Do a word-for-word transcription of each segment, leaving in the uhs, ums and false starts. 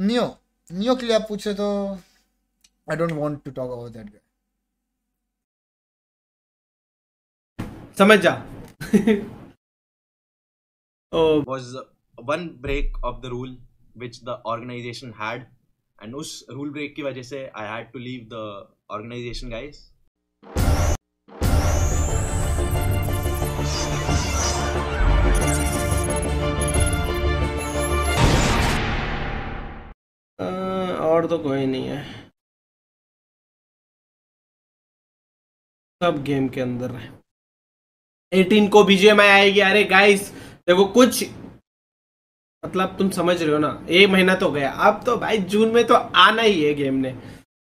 Neo neo के लिए आप पूछे तो I don't want to talk about that guy, समझ जा। oh. was one break of the rule which the organization had and उस rule break की वजह से I had to leave the organization guys. और तो कोई नहीं है, सब गेम के अंदर है। अठारह को बीजीएमआई आएगी। अरे गाइस देखो कुछ मतलब तुम समझ रहे हो ना, एक महीना तो गया, अब तो भाई जून में तो आना ही है गेम ने।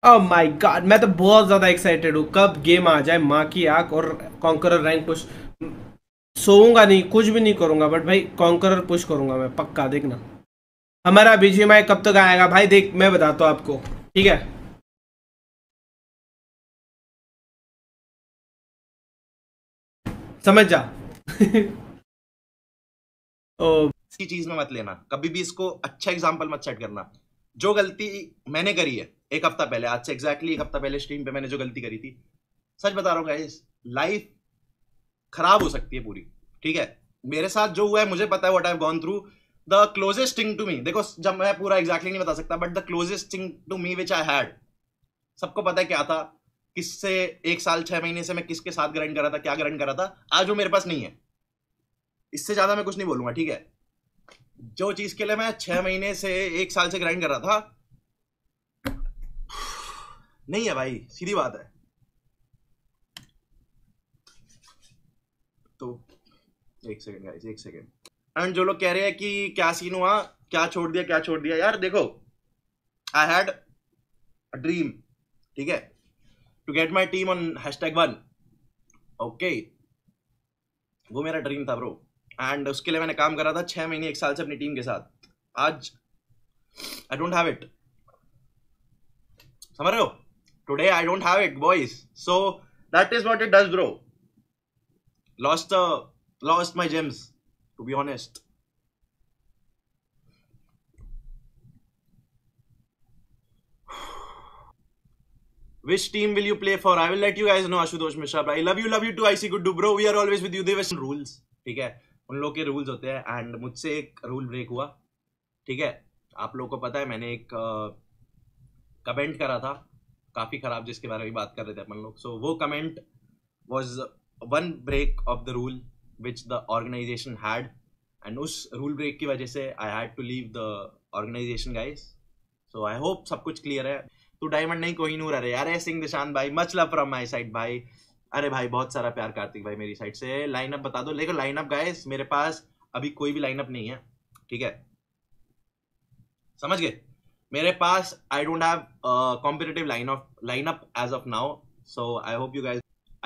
ओह माय गॉड, मैं तो बहुत ज्यादा एक्साइटेड हूँ कब गेम आ जाए। माँ की आंख और कॉन्करर रैंक पुश, सोऊंगा नहीं, कुछ भी नहीं करूंगा, बट भाई कॉन्करर पुश करूंगा मैं पक्का। देखना हमारा बीजीएमआई कब तक आएगा भाई, देख मैं बताता हूँ आपको, ठीक है। समझ जा। ओ इसकी चीज में मत लेना कभी भी, इसको अच्छा एग्जांपल मत सेट करना। जो गलती मैंने करी है एक हफ्ता पहले, आज से एग्जैक्टली एक हफ्ता पहले स्ट्रीम पे मैंने जो गलती करी थी, सच बता रहा हूँ गाइस, लाइफ खराब हो सकती है पूरी, ठीक है। मेरे साथ जो हुआ है मुझे पता है, what I have gone through, the closest thing to me. देखो जब मैं पूरा एग्जैक्टली नहीं बता सकता, but the closest thing to me which I had, सबको पता है क्या था, किससे एक साल छह महीने से मैं किसके साथ ग्राइंड कर रहा था, क्या ग्राइंड कर रहा था, आज वो मेरे पास नहीं है। इससे ज़्यादा मैं कुछ नहीं बोलूंगा, ठीक है। जो चीज़ के लिए मैं छह महीने से एक साल से ग्राइंड कर रहा था, नहीं है भाई, सीधी बात है। तो एक सेकेंड गाइस, एक सेकेंड। एंड जो लोग कह रहे हैं कि क्या सीन हुआ, क्या छोड़ दिया, क्या छोड़ दिया, यार देखो आई हैड अ ड्रीम, ठीक है, to get my team on hashtag one, okay, वो मेरा ड्रीम था ब्रो, एंड उसके लिए मैंने काम करा था छः महीने एक साल से अपनी टीम के साथ। आज आई डोंट हैव इट, समझ रहे हो, today I don't have it boys, so that is what it does bro. Lost lost my gems to be honest, which team will you play for? I will let you guys know. Ashu Dosh Mishra, I love you, love you too. I see good do bro, we are always with you. Devish rules, ठीक है, उन लोग के rules होते हैं, and मुझसे एक rule break हुआ, ठीक है। आप लोगों को पता है मैंने एक कमेंट uh, करा था काफ़ी ख़राब, जिसके बारे में बात कर रहे थे अपन लोग। सो वो comment was one break of the rule which the organization had, and उस rule break की वजह से I had to leave the organization guys. So I hope सब कुछ clear है। तो डायमंड नहीं कोई नूर, अरे यार सिंह दिशान भाई, much love from my side भाई, अरे भाई बहुत सारा प्यार कार्तिक भाई मेरी साइड से। लाइनअप बता दो, लेकिन लाइनअप गाइस मेरे पास अभी कोई भी लाइनअप नहीं है, ठीक है, समझ गए। मेरे पास I don't have competitive lineup lineup as of now, so I hope you guys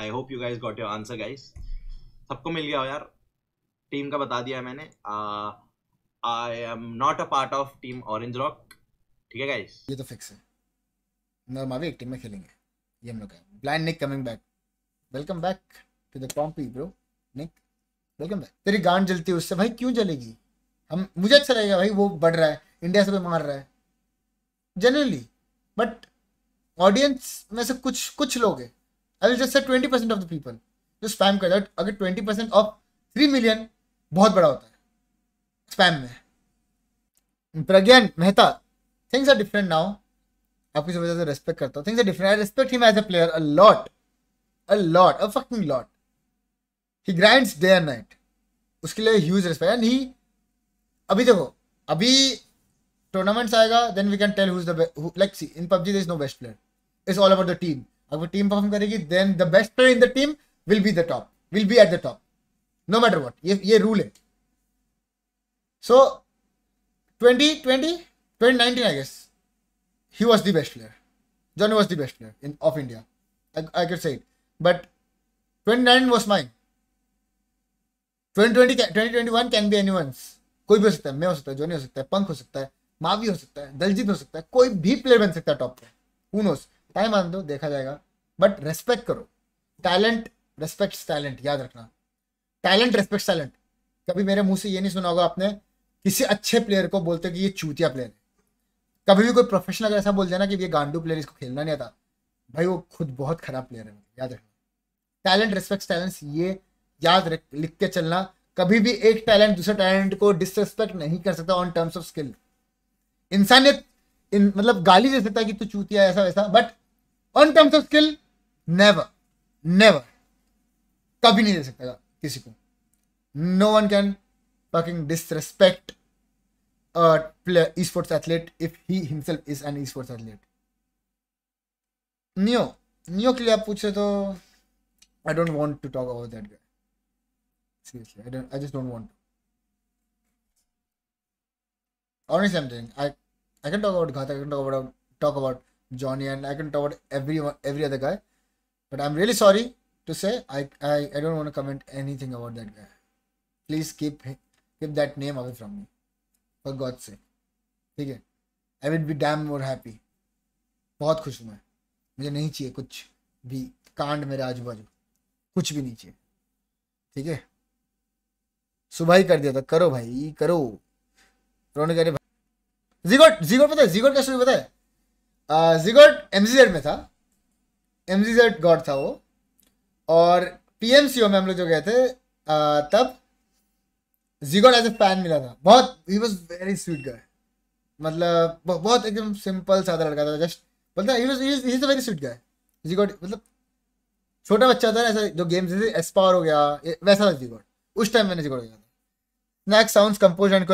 I hope you guys got your answer guys. सबको मिल गया हो यार, टीम का बता दिया है मैंने। I am not a part of team Orange Rock, ठीक है गाइस, ये तो फिक्स है। मैं मावी एक टीम में खेलेंगे, ये हम लोग का blind. Nick coming back, welcome back to the कॉम्पी bro. Nick welcome back. तेरी गांड जलती है उससे भाई, क्यों जलेगी, हम मुझे अच्छा लगेगा भाई। वो बढ़ रहा है, इंडिया से भी मार रहा है जनरली, बट ऑडियंस में से कुछ कुछ लोग हैं, I will just say twenty percent of the people जो स्पैम कर रहा है। अगर twenty percent of three million बहुत बड़ा होता है स्पैम में। Pragyan Mehta, things are different now, आपकी वजह से रेस्पेक्ट करता हूँ। Things are different, I respect him as a player a lot a lot a fucking lot, he grinds day and night, उसके लिए ह्यूज रेस्पेक्ट। एंड ही अभी देखो, अभी टूर्नामेंट्स आएगा, then we can tell who is the like see in PUBG there is no best player, it's all about the team. अगर team perform करेगी then the best player in the team will be the top, will be at the top no matter what. ye ye rule hai. So twenty twenty twenty nineteen I guess he was the best player, Johnny was the best player in of India, i, I could say it, but twenty nineteen was mine. twenty twenty twenty twenty-one can be anyone's, koi bhi ho sakta hai, main ho sakta hai, Johnny ho sakta hai, Punk ho sakta hai, Mavi ho sakta hai, Daljeet ho sakta hai, koi bhi player ban sakta hai top pe. who knows, time aan do, dekha jayega, but respect karo, talent respects talent, याद रखना, talent respects talent. कभी मेरे मुंह से ये नहीं सुना होगा आपने किसी अच्छे प्लेयर को बोलते कि ये चूतिया प्लेयर है, कभी भी कोई प्रोफेशनल अगर ऐसा बोल जाए ना कि ये गांडू प्लेयर इसको खेलना नहीं आता, भाई वो खुद बहुत खराब प्लेयर है, याद रखना। टैलेंट रिस्पेक्ट टैलेंट्स, ये याद रख लिख के चलना। कभी भी एक टैलेंट दूसरे टैलेंट को डिसरिस्पेक्ट नहीं कर सकता ऑन टर्म्स ऑफ स्किल। इंसानियत इन मतलब गाली दे सकता है कि तू चूतिया ऐसा वैसा, but on terms of skill never never कभी नहीं दे सकता किसी को। No one can fucking disrespect esports athlete if he himself is an esports athlete. Neo, Neo के लिए आप पूछे तो I don't want to talk about that guy. Seriously, I don't. I just don't want to. Honestly, I'm saying I I can talk about Ghatak, I can talk about talk about Johnny, and I can talk about every every other guy. But I'm really sorry to say I I I don't want to comment anything about that guy. Please keep keep that name away from me. For God's sake, ठीक है। I will be damn more happy. बहुत खुश हूँ मैं, मुझे नहीं चाहिए कुछ भी कांड मेरे आजू बाजू, कुछ भी नहीं चाहिए, ठीक है। सुबह ही कर दिया था, करो भाई करो। रोने कह रहे भाई। जिगोड जिगोड पता है जिगोड का स्टोरी पता है? जिगोड एमजीजेड में था, एमजीजेड गॉड था वो, और पीएमसीओ में हम लोग जो गए थे आ, तब जिगोड एज ए फैन मिला था। बहुत ही वॉज वेरी स्वीट गाय, मतलब बहुत एकदम सिंपल सादा लड़का था। जस्ट बोलता ही is a very sweet guy जिगोड, मतलब छोटा बच्चा था ना ऐसा, जो गेम्स जैसे एस्पायर हो गया वैसा था जिगोड। उस टाइम मैंने जिगोड किया था। Snack sound compose and